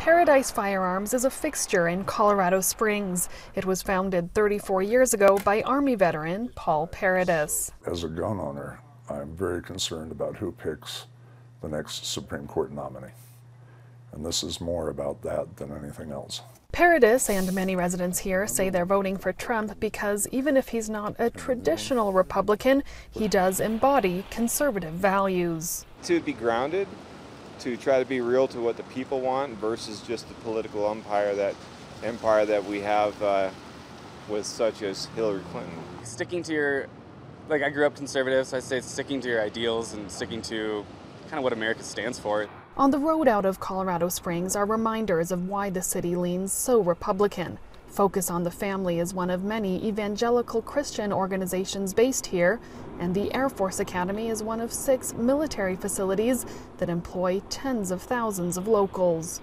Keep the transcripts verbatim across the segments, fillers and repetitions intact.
Paradise Firearms is a fixture in Colorado Springs. It was founded thirty-four years ago by Army veteran Paul Paradis. As a gun owner, I'm very concerned about who picks the next Supreme Court nominee. And this is more about that than anything else. Paradis and many residents here say they're voting for Trump because even if he's not a traditional Republican, he does embody conservative values. To be grounded, to try to be real to what the people want versus just the political umpire that empire that we have uh, with such as Hillary Clinton. Sticking to your, like I grew up conservative, so I say sticking to your ideals and sticking to kind of what America stands for. On the road out of Colorado Springs are reminders of why the city leans so Republican. Focus on the Family is one of many evangelical Christian organizations based here, and the Air Force Academy is one of six military facilities that employ tens of thousands of locals.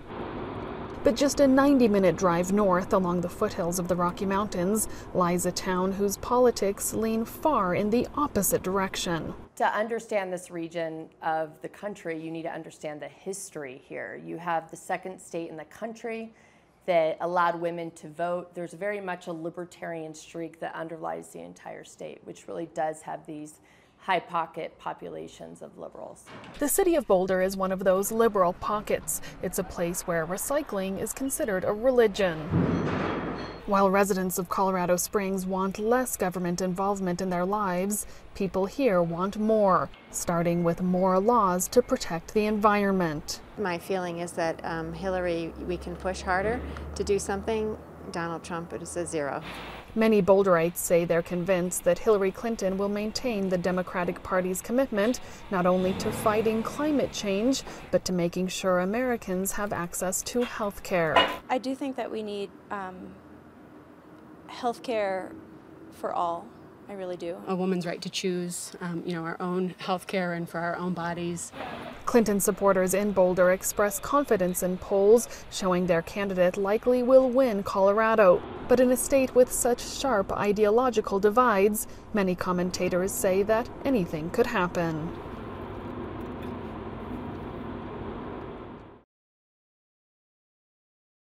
But just a ninety-minute drive north along the foothills of the Rocky Mountains lies a town whose politics lean far in the opposite direction. To understand this region of the country, you need to understand the history here. You have the second state in the country that allowed women to vote. There's very much a libertarian streak that underlies the entire state, which really does have these high pocket populations of liberals. The city of Boulder is one of those liberal pockets. It's a place where recycling is considered a religion. While residents of Colorado Springs want less government involvement in their lives, people here want more, starting with more laws to protect the environment. My feeling is that um, Hillary, we can push harder to do something. Donald Trump is a zero. Many Boulderites say they're convinced that Hillary Clinton will maintain the Democratic Party's commitment not only to fighting climate change, but to making sure Americans have access to health care. I do think that we need um, health care for all. I really do. A woman's right to choose, um, you know, our own health care and for our own bodies. Clinton supporters in Boulder express confidence in polls, showing their candidate likely will win Colorado. But in a state with such sharp ideological divides, many commentators say that anything could happen.